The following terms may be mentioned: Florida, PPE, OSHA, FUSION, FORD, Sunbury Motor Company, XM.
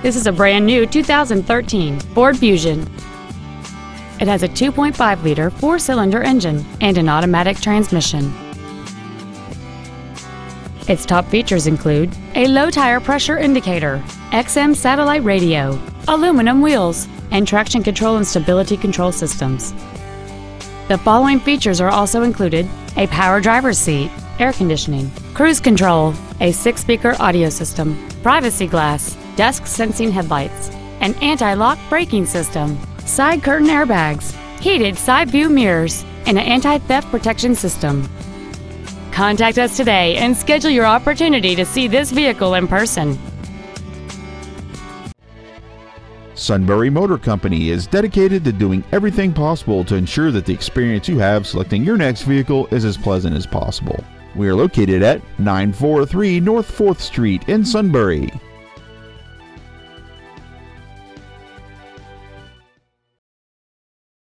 This is a brand new 2013 Ford Fusion. It has a 2.5-liter four-cylinder engine and an automatic transmission. Its top features include a low-tire pressure indicator, XM satellite radio, aluminum wheels, and traction control and stability control systems. The following features are also included: a power driver's seat, air conditioning, cruise control, a 6-speaker audio system, privacy glass, dusk sensing headlights, an anti-lock braking system, side curtain airbags, heated side view mirrors, and an anti-theft protection system. Contact us today and schedule your opportunity to see this vehicle in person. Sunbury Motor Company is dedicated to doing everything possible to ensure that the experience you have selecting your next vehicle is as pleasant as possible. We are located at 943 North 4th Street in Sunbury.